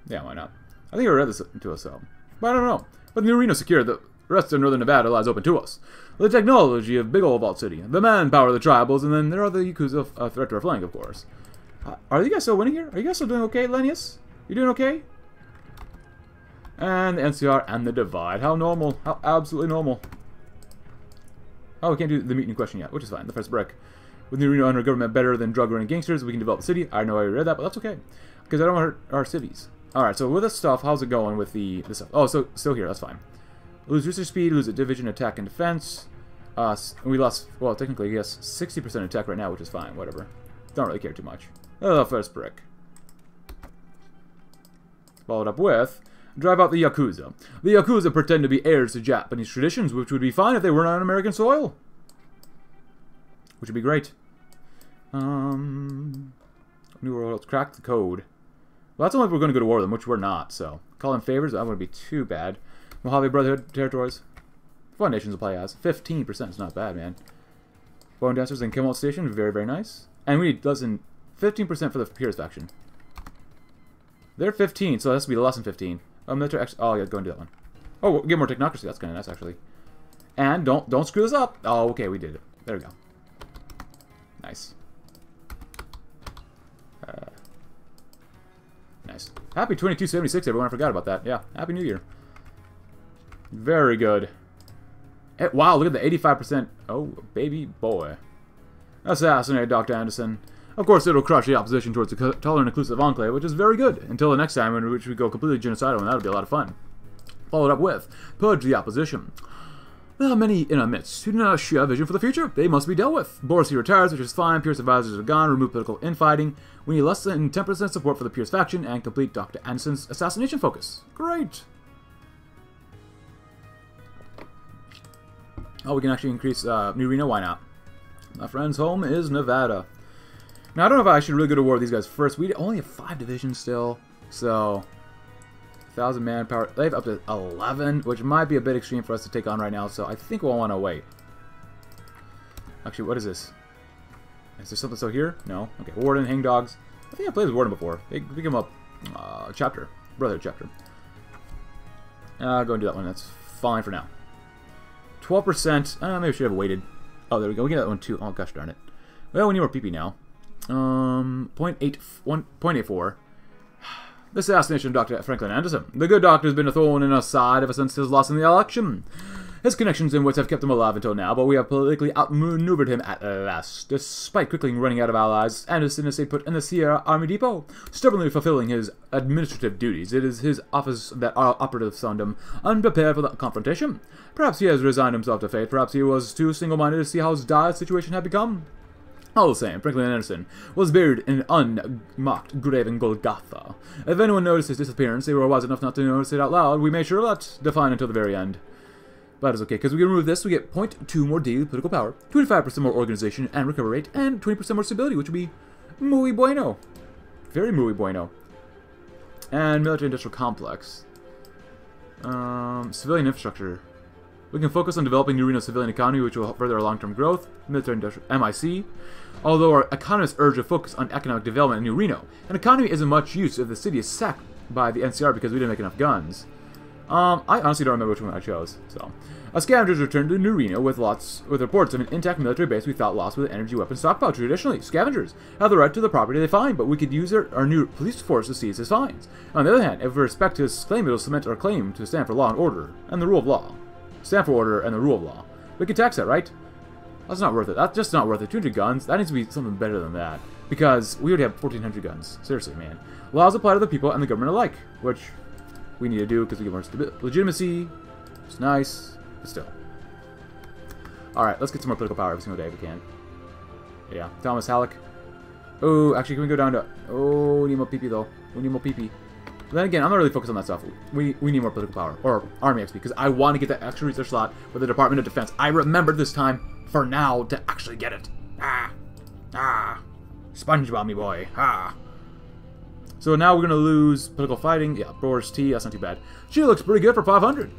Yeah, why not? I think I read this to us, though. But I don't know. But the new Reno secured the... The rest of northern Nevada lies open to us. The technology of big old Vault City, the manpower of the tribals, and then there are the Yakuza uh, threat to our flank, of course. Uh, are you guys still winning here? Are you guys still doing okay, Lenius? You doing okay? And the N C R and the Divide. How normal. How absolutely normal. Oh, we can't do the meeting in question yet, which is fine. The first brick. With the Reno under government better than drug-running gangsters, we can develop the city. I know I already read that, but that's okay. Because I don't want to hurt our cities. Alright, so with this stuff, how's it going with the this stuff? Oh, so still here. That's fine. Lose research speed, lose a division, attack, and defense. Uh, we lost, well, technically, yes, sixty percent attack right now, which is fine, whatever. Don't really care too much. Oh, first brick. Followed up with, drive out the Yakuza. The Yakuza pretend to be heirs to Japanese traditions, which would be fine if they weren't on American soil. Which would be great. Um, New World, crack the code. Well, that's only if we're going to go to war with them, which we're not, so. Call in favors, that wouldn't be too bad. Mojave Brotherhood territories. Four nations apply as. fifteen percent is not bad, man. Bone Dancers and Kimmel Station, very, very nice. And we need less than fifteen percent for the Pierce faction. They're fifteen, so it has to be less than fifteen. Um, military ex oh, yeah, go and do that one. Oh, we'll get more technocracy. That's kind of nice, actually. And don't don't screw this up. Oh, okay, we did it. There we go. Nice. Uh, nice. Happy twenty-two seventy-six, everyone. I forgot about that. Yeah, Happy New Year. Very good. Wow, look at the eighty-five percent. Oh, baby boy. Assassinate Doctor Anderson. Of course, it'll crush the opposition towards the tolerant, inclusive Enclave, which is very good. Until the next time, in which we go completely genocidal, and that'll be a lot of fun. Followed up with, purge the opposition. There are many in our midst who do not share a vision for the future. They must be dealt with. Boris he retires, which is fine. Pierce advisors are gone. Remove political infighting. We need less than ten percent support for the Pierce faction and complete Doctor Anderson's assassination focus. Great. Oh, we can actually increase uh, New Reno. Why not? My friend's home is Nevada. Now, I don't know if I should really go to war with these guys first. We only have five divisions still. So, one thousand manpower. They have up to eleven, which might be a bit extreme for us to take on right now. So, I think we'll want to wait. Actually, what is this? Is there something still here? No. Okay, Warden, Hangdogs. I think I played with Warden before. They became a uh, chapter. Brotherhood chapter. Uh, I'll go and do that one. That's fine for now. twelve percent. Uh, maybe I should have waited. Oh, there we go. We get that one too. Oh, gosh darn it. Well, we need more P P now. Um, zero point eight one, zero point eight four. The assassination of Doctor Franklin Anderson. The good doctor has been a thorn in our side ever since his loss in the election. His connections and wits have kept him alive until now, but we have politically outmaneuvered him at last. Despite quickly running out of allies, Anderson is safe put in the Sierra Army Depot, stubbornly fulfilling his administrative duties. It is his office that our operatives found him unprepared for the confrontation. Perhaps he has resigned himself to fate. Perhaps he was too single-minded to see how dire the situation had become. All the same, Franklin Anderson was buried in an unmarked grave in Golgotha. If anyone noticed his disappearance, they were wise enough not to notice it out loud. We made sure that defined until the very end. But it's okay, because we can remove this, we get zero point two more daily political power, twenty-five percent more organization and recovery rate, and twenty percent more stability, which would be muy bueno. Very muy bueno. And military industrial complex. Um, civilian infrastructure. We can focus on developing New Reno's civilian economy, which will further our long-term growth. Military industrial M I C. Although our economists urge a focus on economic development in New Reno, an economy isn't much use if the city is sacked by the N C R because we didn't make enough guns. Um, I honestly don't remember which one I chose. So, a scavenger's returned to New Reno with lots with reports of an intact military base we thought lost with an energy weapon stockpile. Traditionally, scavengers have the right to the property they find, but we could use our, our new police force to seize his finds. On the other hand, if we respect his claim, it'll cement our claim to stand for law and order and the rule of law. Stand for order and the rule of law. We can tax that, right? That's not worth it. That's just not worth it. two hundred guns. That needs to be something better than that. Because we would have fourteen hundred guns. Seriously, man. Laws apply to the people and the government alike. Which we need to do because we get more legitimacy. It's nice. But still. Alright, let's get some more political power every single day if we can. Yeah. Thomas Halleck. Oh, actually, can we go down to... Oh, we need more P P though. We need more P P. Then again, I'm not really focused on that stuff. We we need more political power. Or Army X P, because I want to get that extra research slot with the Department of Defense. I remembered this time for now to actually get it. Ah. Ah. SpongeBob, me boy. Ah. So now we're going to lose political fighting. Yeah, Boris T. That's not too bad. She looks pretty good for five hundred.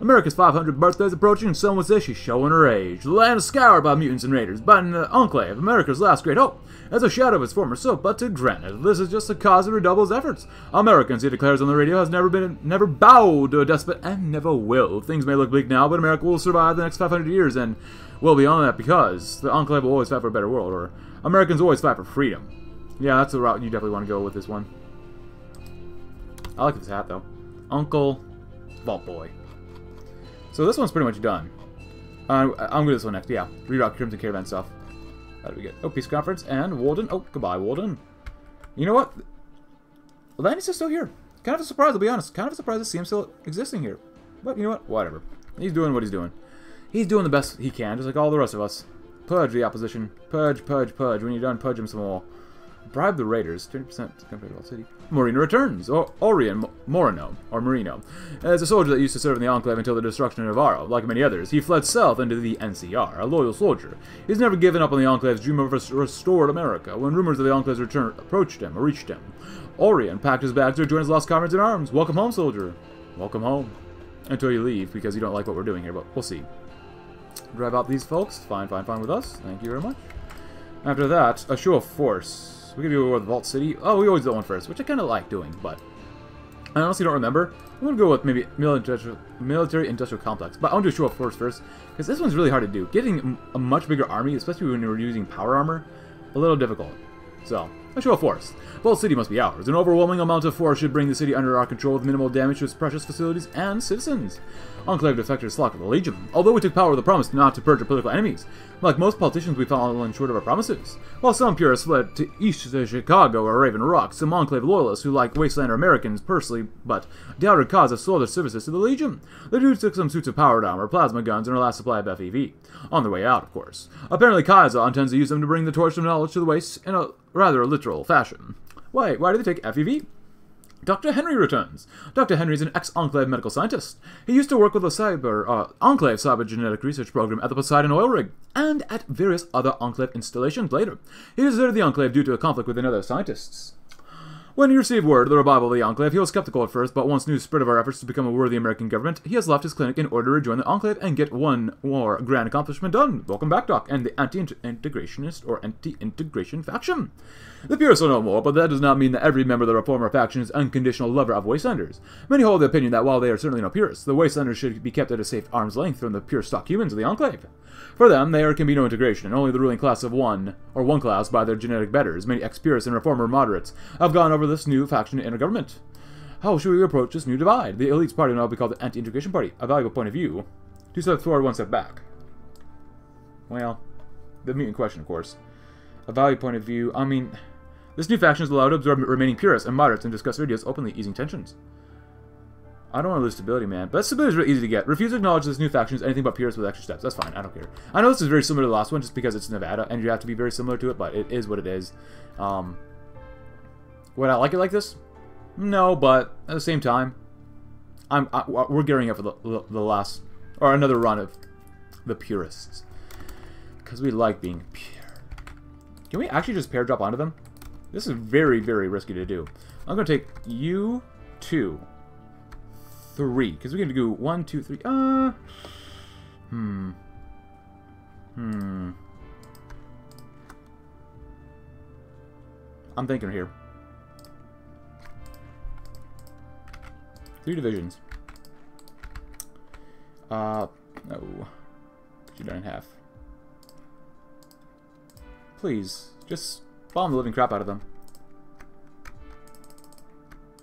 America's five hundredth birthday is approaching, and someone says she's showing her age. The land is scoured by mutants and raiders, but in the Enclave, America's last great hope, as a shadow of its former self, but to granite, this is just a cause that redoubles efforts. Americans, he declares on the radio, has never been, never bowed to a despot and never will. Things may look bleak now, but America will survive the next five hundred years and well beyond that because the Enclave will always fight for a better world, or Americans always fight for freedom. Yeah, that's the route you definitely want to go with this one. I like this hat, though. Uncle Vault Boy. So this one's pretty much done. Uh, I'm going to do this one next, yeah. Reroute Crimson Caravan stuff. That'll be good. Oh, Peace Conference, and Walden. Oh, goodbye, Walden. You know what? Landis is still here. Kind of a surprise, I'll be honest. Kind of a surprise to see him still existing here. But you know what? Whatever. He's doing what he's doing. He's doing the best he can, just like all the rest of us. Purge the opposition. Purge, purge, purge. When you're done, purge him some more. Bribe the raiders, twenty percent to come to Vault City. Moreno returns, or Orion Moreno, or Moreno. As a soldier that used to serve in the Enclave until the destruction of Navarro, like many others, he fled south into the N C R, a loyal soldier. He's never given up on the Enclave's dream of a restored America. When rumors of the Enclave's return approached him, or reached him, Orion packed his bags to rejoin his lost comrades in arms. Welcome home, soldier. Welcome home. Until you leave, because you don't like what we're doing here, but we'll see. Drive out these folks. Fine, fine, fine with us. Thank you very much. After that, a show of force. We could do it with Vault City. Oh, we always do one first, which I kind of like doing, but I honestly don't remember. I'm going to go with maybe military, military industrial complex, but I want to do show up force first, because this one's really hard to do. Getting a much bigger army, especially when you're using power armor, a little difficult. So, a show of force. Vault City must be ours. An overwhelming amount of force should bring the city under our control with minimal damage to its precious facilities and citizens. Enclave defectors flock of the Legion. Although we took power with a promise not to purge our political enemies, like most politicians, we fallen short of our promises. While some purists fled to east to Chicago or Raven Rock, some Enclave loyalists who like Wastelander Americans personally but doubted cause have sold their services to the Legion. The dudes took some suits of powered armor, plasma guns, and our last supply of F E V. On their way out, of course. Apparently, Kaiser intends to use them to bring the torch of knowledge to the wastes in a rather literal fashion. Why? Why do they take F E V? Doctor Henry returns. Doctor Henry is an ex-Enclave medical scientist. He used to work with the cyber, uh, Enclave cyber genetic research program at the Poseidon oil rig, and at various other Enclave installations later. He deserted the Enclave due to a conflict with another scientists. When he received word of the revival of the Enclave, he was skeptical at first, but once news spread of our efforts to become a worthy American government, he has left his clinic in order to rejoin the Enclave and get one more grand accomplishment done. Welcome back, Doc, and the anti-integrationist or anti-integration faction. The Purists are no more, but that does not mean that every member of the reformer faction is unconditional lover of Wastelanders. Many hold the opinion that while they are certainly no Purists, the Wastelanders should be kept at a safe arm's length from the pure stock humans of the Enclave. For them, there can be no integration, and only the ruling class of one, or one class by their genetic betters, many ex-Purists and reformer moderates, have gone over this new faction in our government. How should we approach this new divide? The elite's party will now be called the anti-integration party. A valuable point of view. Two steps forward, one step back. Well, the meat in question, of course. A valuable point of view. I mean, this new faction is allowed to absorb remaining purists and moderates and discuss videos openly, easing tensions. I don't want to lose stability, man. But stability is really easy to get. Refuse to acknowledge this new faction is anything but purists with extra steps. That's fine. I don't care. I know this is very similar to the last one just because it's Nevada and you have to be very similar to it, but it is what it is. Um... Would I like it like this? No, but at the same time, I'm I, we're gearing up for the, the, the last or another run of the purists because we like being pure. Can we actually just pair drop onto them? This is very very risky to do. I'm gonna take you two, three because we can do one, two, three. Uh, hmm, hmm. I'm thinking here. Three divisions. Uh, no. Could you die in half? Please, just bomb the living crap out of them.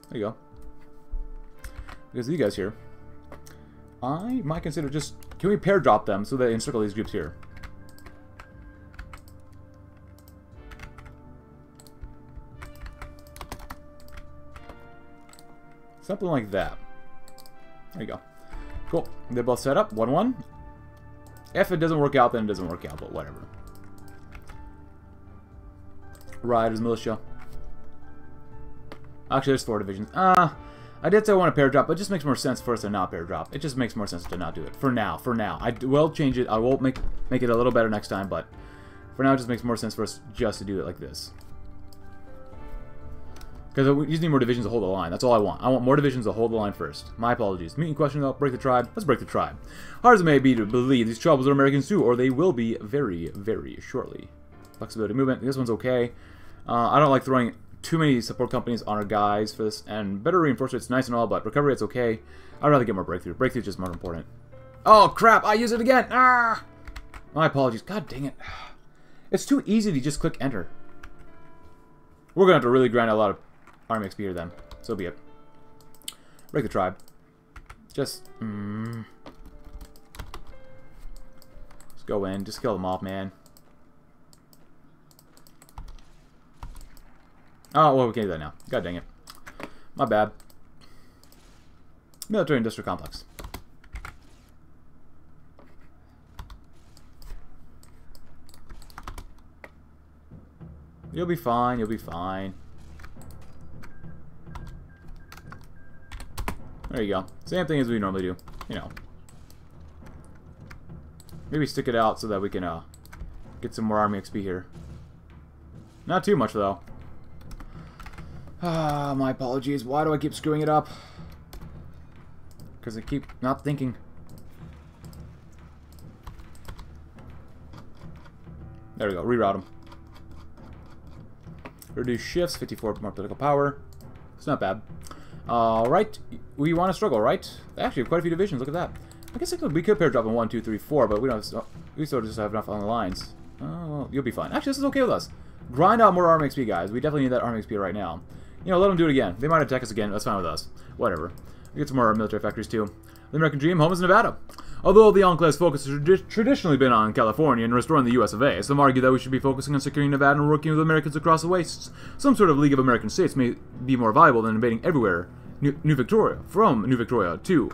There you go. Because of you guys here. I might consider just... Can we pair drop them so they encircle these groups here? Something like that. There you go. Cool. They're both set up. one one. If it doesn't work out, then it doesn't work out, but whatever. Riders, militia. Actually, there's four divisions. Ah, uh, I did say I want to pair drop, but it just makes more sense for us to not pair drop. It just makes more sense to not do it. For now, for now. I will change it. I will make, make it a little better next time, but for now, it just makes more sense for us just to do it like this. Because we just need more divisions to hold the line. That's all I want. I want more divisions to hold the line first. My apologies. Meeting question though. Break the tribe. Let's break the tribe. Hard as it may be to believe, these troubles are Americans too, or they will be very, very shortly. Flexibility movement. This one's okay. Uh, I don't like throwing too many support companies on our guys for this. And better reinforcement's nice and all, but recovery it's okay. I'd rather get more breakthrough. Breakthrough's just more important. Oh crap! I used it again. Ah! My apologies. God dang it! It's too easy to just click enter. We're gonna have to really grind out a lot of Army X P here then, so be it. Break the tribe. Just, mm, just go in, just kill them off, man. Oh, well, we can't do that now. God dang it. My bad. Military industrial complex. You'll be fine, you'll be fine. There you go. Same thing as we normally do, you know. Maybe stick it out so that we can uh, get some more army X P here. Not too much, though. Ah, my apologies. Why do I keep screwing it up? Because I keep not thinking. There we go. Reroute them. Reduce shifts. fifty-four more political power. It's not bad. Alright, we want to struggle, right? Actually, quite a few divisions, look at that. I guess we could pair drop in one, two, three, four, but we don't have, we still just have enough on the lines. Oh, well, you'll be fine. Actually, this is okay with us. Grind out more Army X P, guys. We definitely need that Army X P right now. You know, let them do it again. They might attack us again. That's fine with us. Whatever. We get some more military factories, too. The American dream, home is Nevada. Although the Enclave's focus has trad traditionally been on California and restoring the U S of A, some argue that we should be focusing on securing Nevada and working with Americans across the wastes. Some sort of League of American States may be more viable than invading everywhere New, New Victoria, from New Victoria to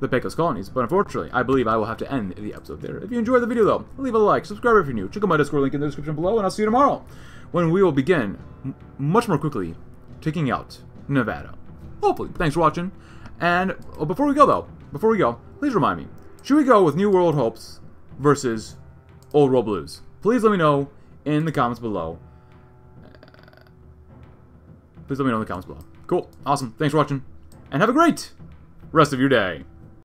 the Pecos colonies, but unfortunately, I believe I will have to end the episode there. If you enjoyed the video, though, leave a like, subscribe if you're new, check out my Discord link in the description below, and I'll see you tomorrow, when we will begin, m much more quickly, taking out Nevada. Hopefully. Thanks for watching, and oh, before we go, though, before we go, please remind me, should we go with New World Hopes versus Old World Blues? Please let me know in the comments below. please let me know in the comments below. Cool. Awesome. Thanks for watching. And have a great rest of your day.